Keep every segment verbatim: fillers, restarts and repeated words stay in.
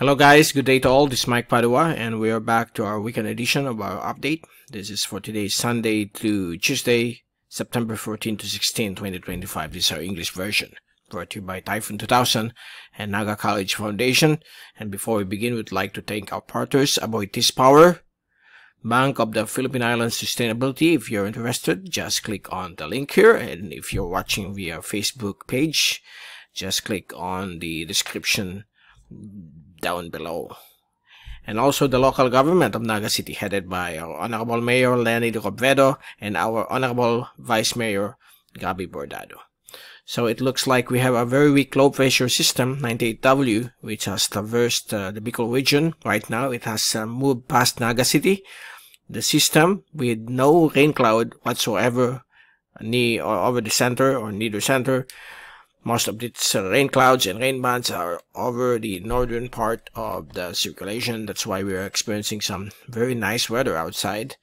Hello guys, good day to all. This is Mike Padua and we are back to our weekend edition of our update. This is for today, Sunday to Tuesday, September fourteenth to sixteenth, twenty twenty-five. This is our English version, brought to you by Typhoon two thousand and Naga College Foundation. And before we begin, we'd like to thank our partners, Aboitiz Power, Bank of the Philippine Islands Sustainability. If you're interested, just click on the link here. And if you're watching via Facebook page, just click on the description down below. And also the local government of Naga City, headed by our Honorable Mayor Lenny Robredo and our Honorable Vice Mayor Gabby Bordado. So it looks like we have a very weak low pressure system, ninety-eight W, which has traversed uh, the Bicol region. Right now it has uh, moved past Naga City. The system, with no rain cloud whatsoever near or over the center or near the center. Most of its uh, rain clouds and rain bands are over the northern part of the circulation. That's why we are experiencing some very nice weather outside.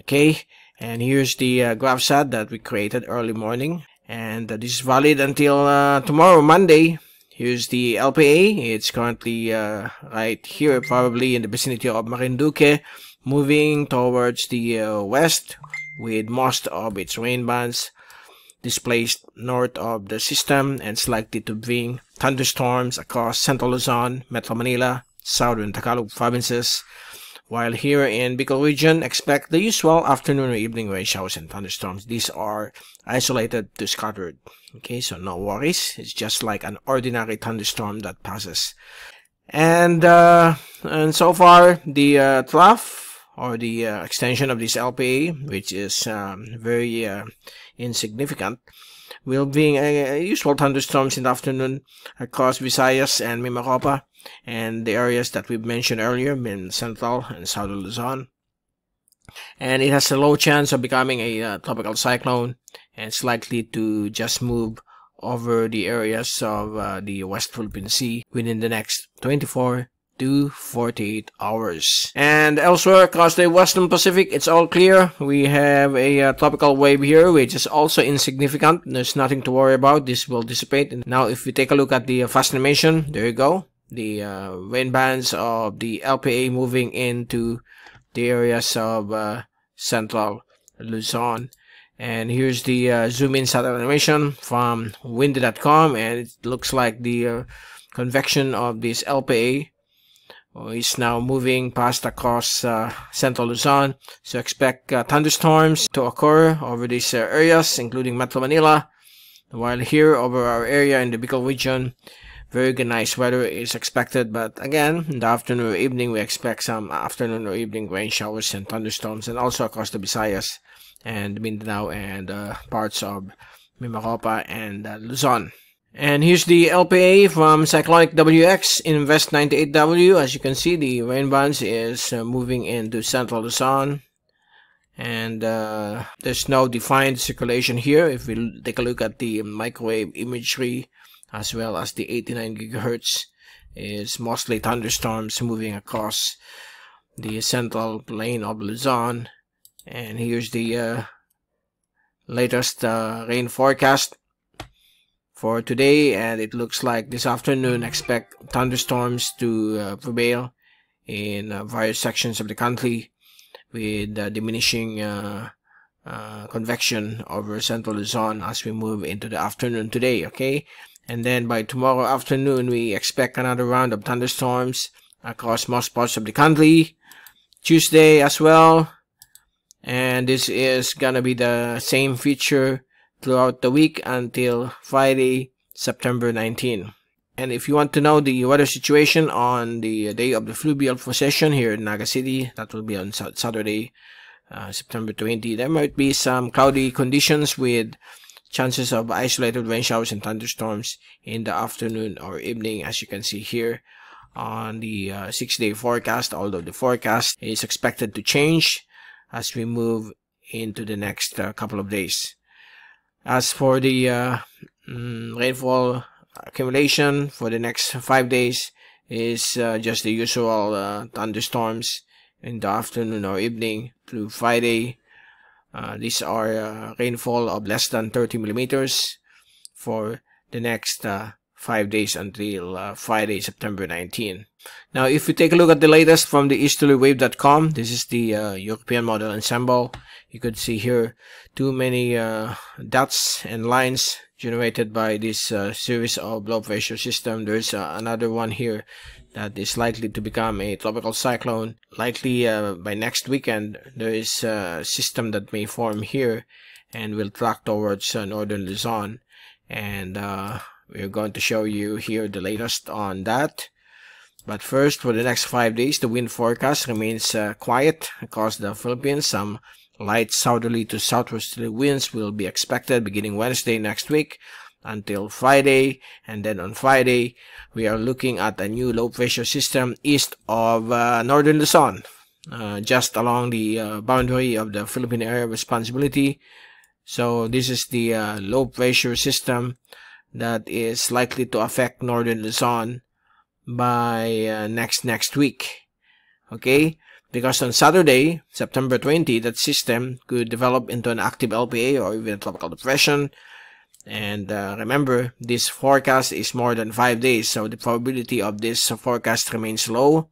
Okay, and here's the uh, graph set that we created early morning. And uh, this is valid until uh, tomorrow, Monday. Here's the L P A. It's currently uh, right here, probably in the vicinity of Marinduque, moving towards the uh, west with most of its rain bands displaced north of the system and is likely to bring thunderstorms across Central Luzon, Metro Manila, Southern Tagalog provinces, while here in Bicol Region, expect the usual afternoon or evening rain showers and thunderstorms. These are isolated to scattered. Okay, so no worries. It's just like an ordinary thunderstorm that passes. And, uh, and so far, the uh, trough, or the uh, extension of this L P A, which is um, very uh, insignificant, will bring uh, usual thunderstorms in the afternoon across Visayas and Mimaropa, and the areas that we've mentioned earlier in Central and Southern Luzon. And it has a low chance of becoming a uh, tropical cyclone, and it's likely to just move over the areas of uh, the West Philippine Sea within the next twenty-four to forty-eight hours. And elsewhere across the Western Pacific, it's all clear. We have a uh, tropical wave here, which is also insignificant. There's nothing to worry about. This will dissipate. And now if we take a look at the uh, fast animation, there you go, the uh, rain bands of the L P A moving into the areas of uh, Central Luzon. And here's the uh, zoom in satellite animation from windy dot com, and it looks like the uh, convection of this L P A is now moving past across uh, Central Luzon. So expect uh, thunderstorms to occur over these uh, areas, including Metro Manila. While here over our area in the Bicol region, very good nice weather is expected. But again, in the afternoon or evening, we expect some afternoon or evening rain showers and thunderstorms, and also across the Visayas and Mindanao and uh, parts of Mimaropa and uh, Luzon. And here's the L P A from Cyclonic W X, Invest ninety-eight W. As you can see, the rain bands is uh, moving into Central Luzon. And uh, there's no defined circulation here. If we take a look at the microwave imagery, as well as the eighty-nine gigahertz, is mostly thunderstorms moving across the central plain of Luzon. And here's the uh, latest uh, rain forecast for today, and it looks like this afternoon expect thunderstorms to uh, prevail in uh, various sections of the country, with uh, diminishing uh, uh, convection over Central Luzon as we move into the afternoon today. Okay, and then by tomorrow afternoon we expect another round of thunderstorms across most parts of the country. Tuesday as well, and this is gonna be the same feature throughout the week until Friday, September nineteenth. And if you want to know the weather situation on the day of the fluvial procession here in Naga City, that will be on Saturday, uh, September twentieth, there might be some cloudy conditions with chances of isolated rain showers and thunderstorms in the afternoon or evening, as you can see here on the uh, six-day forecast, although the forecast is expected to change as we move into the next uh, couple of days. As for the uh, rainfall accumulation for the next five days is uh, just the usual uh, thunderstorms in the afternoon or evening through Friday. Uh, these are uh, rainfall of less than thirty millimeters for the next uh, five days until uh, Friday, September nineteenth. Now, if we take a look at the latest from the easterly wave dot com, this is the uh, European model ensemble. You could see here too many uh, dots and lines generated by this uh, series of low pressure system. There's uh, another one here that is likely to become a tropical cyclone. Likely uh, by next weekend, there is a system that may form here and will track towards uh, northern Luzon. And uh, we're going to show you here the latest on that. But first, for the next five days, the wind forecast remains uh, quiet across the Philippines. Some light southerly to southwesterly winds will be expected beginning Wednesday next week until Friday. And then on Friday, we are looking at a new low pressure system east of uh, northern Luzon, uh, just along the uh, boundary of the Philippine Area of Responsibility. So this is the uh, low pressure system that is likely to affect northern Luzon by uh, next next week. Okay, because on Saturday, September twentieth, that system could develop into an active L P A or even a tropical depression. And uh, remember, this forecast is more than five days, so the probability of this forecast remains low,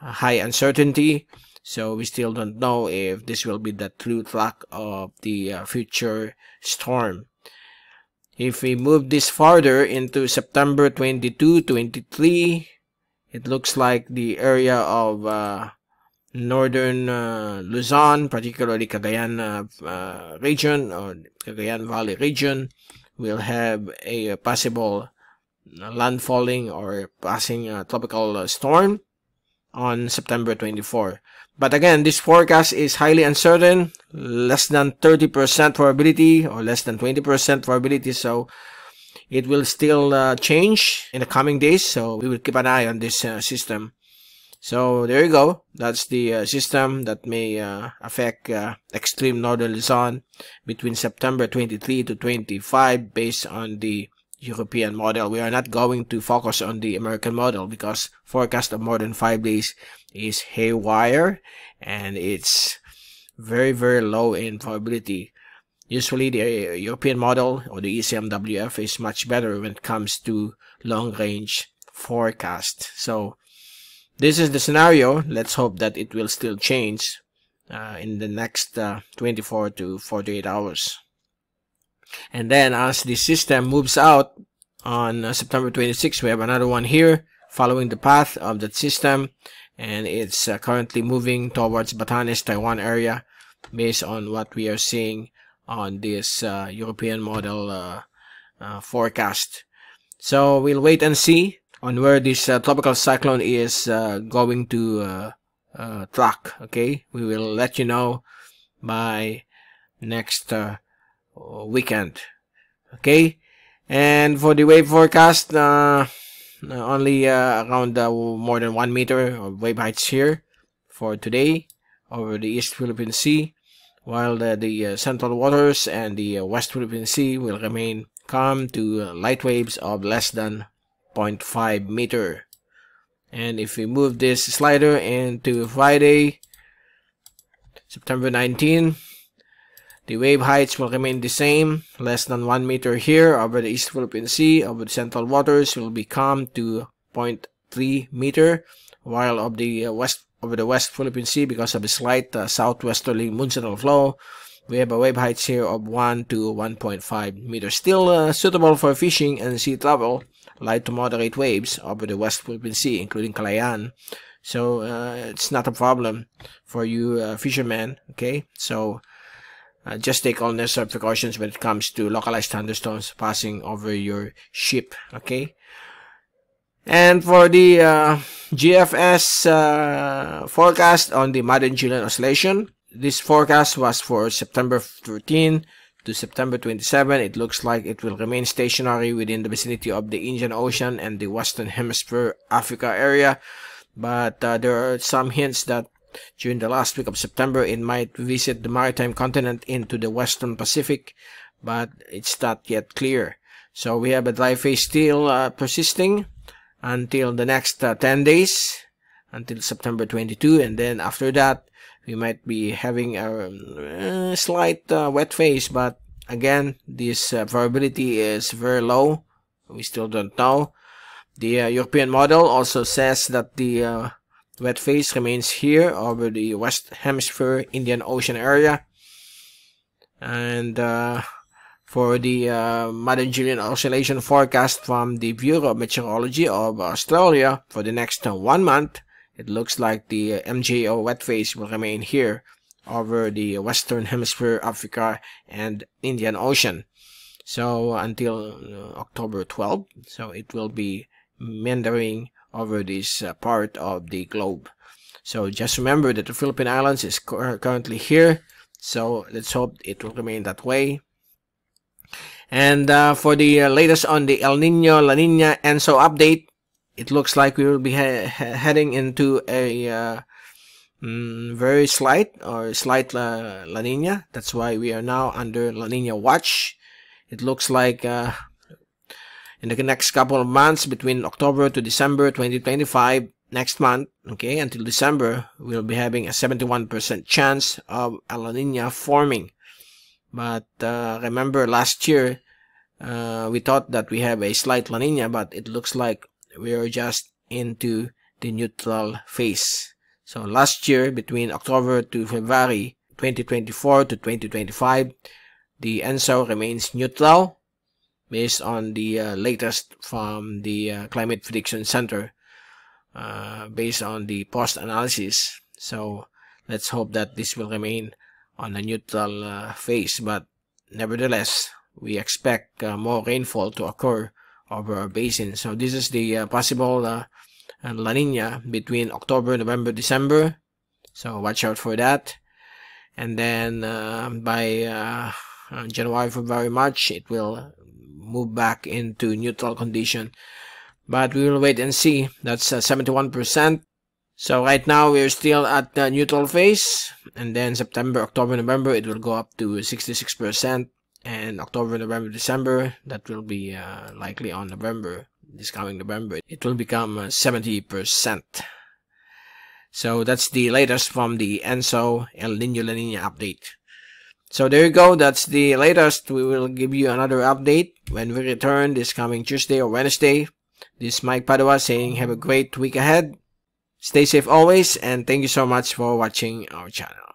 uh, high uncertainty. So we still don't know if this will be the true track of the uh, future storm. If we move this farther into September twenty-second, twenty-third, it looks like the area of uh, northern uh, Luzon, particularly Cagayan uh, uh, region or Cagayan Valley region, will have a possible landfalling or passing uh, tropical uh, storm on September twenty-fourth. But again, this forecast is highly uncertain, less than thirty percent probability or less than twenty percent probability, so it will still uh, change in the coming days, so we will keep an eye on this uh, system. So there you go, that's the uh, system that may uh, affect uh, extreme northern Luzon between September twenty-third to twenty-fifth based on the European model. We are not going to focus on the American model because forecast of more than five days is haywire and it's very very low in probability. Usually the European model or the E C M W F is much better when it comes to long range forecast. So this is the scenario. Let's hope that it will still change uh, in the next uh, twenty-four to forty-eight hours. And then as the system moves out on uh, September twenty-sixth, we have another one here following the path of that system, and it's uh, currently moving towards Batanes, Taiwan area based on what we are seeing on this uh, European model uh, uh, forecast. So we'll wait and see on where this uh, tropical cyclone is uh, going to uh, uh, track. Okay, we will let you know by next uh, weekend. Okay, and for the wave forecast, uh, only uh, around uh, more than one meter of wave heights here for today over the East Philippine Sea, while the, the uh, central waters and the uh, West Philippine Sea will remain calm to uh, light waves of less than zero point five meter. And if we move this slider into Friday, September nineteenth, the wave heights will remain the same, less than one meter here over the East Philippine Sea. Over the central waters will be calm to zero point three meter, while of the west over the West Philippine Sea, because of a slight uh, southwesterly monsoonal flow, we have a wave heights here of one to one point five meters. Still uh, suitable for fishing and sea travel, light to moderate waves over the West Philippine Sea, including Calayan. So uh, it's not a problem for you uh, fishermen. Okay, so Uh, just take all necessary precautions when it comes to localized thunderstorms passing over your ship. Okay, and for the uh, G F S uh, forecast on the Madden-Julian Oscillation, this forecast was for September thirteenth to September twenty-seventh. It looks like it will remain stationary within the vicinity of the Indian Ocean and the Western Hemisphere Africa area, but uh, there are some hints that during the last week of September, it might visit the maritime continent into the Western Pacific, but it's not yet clear. So we have a dry phase still uh, persisting until the next uh, ten days, until September twenty-second, and then after that, we might be having a, a slight uh, wet phase, but again, this uh, probability is very low, We still don't know. The uh, European model also says that the uh, wet phase remains here over the West Hemisphere Indian Ocean area. And uh, for the uh, Madden-Julian Oscillation forecast from the Bureau of Meteorology of Australia for the next uh, one month, it looks like the uh, M J O wet phase will remain here over the Western Hemisphere, Africa, and Indian Ocean. So until uh, October twelfth, so it will be meandering over this uh, part of the globe. So just remember that the Philippine Islands is currently here, so let's hope it will remain that way. And uh, for the uh, latest on the El Nino, La Nina, Enso update, it looks like we will be he he heading into a uh, mm, very slight or slight uh, La Nina. That's why we are now under La Nina watch. It looks like uh, in the next couple of months, between October to December twenty twenty-five, next month, okay, until December, we'll be having a seventy-one percent chance of a La Nina forming. But uh, remember last year, uh, we thought that we have a slight La Nina, but it looks like we are just into the neutral phase. So last year, between October to February twenty twenty-four to twenty twenty-five, the Enso remains neutral, based on the uh, latest from the uh, Climate Prediction Center, uh, based on the post-analysis. So let's hope that this will remain on a neutral uh, phase. But nevertheless, we expect uh, more rainfall to occur over our basin. So this is the uh, possible uh, La Nina between October, November, December. So watch out for that. And then uh, by uh, January, February, March, it will move back into neutral condition, but we will wait and see. That's uh, seventy-one percent. So right now we're still at the neutral phase, and then September, October, November, it will go up to sixty-six percent, and October, November, December, that will be uh, likely on November, this coming November, it will become uh, seventy percent. So that's the latest from the Enso El Niño La Niña update. So there you go, that's the latest. We will give you another update when we return this coming Tuesday or Wednesday. This is Mike Padua saying have a great week ahead. Stay safe always, and thank you so much for watching our channel.